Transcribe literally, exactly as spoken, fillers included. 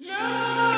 No!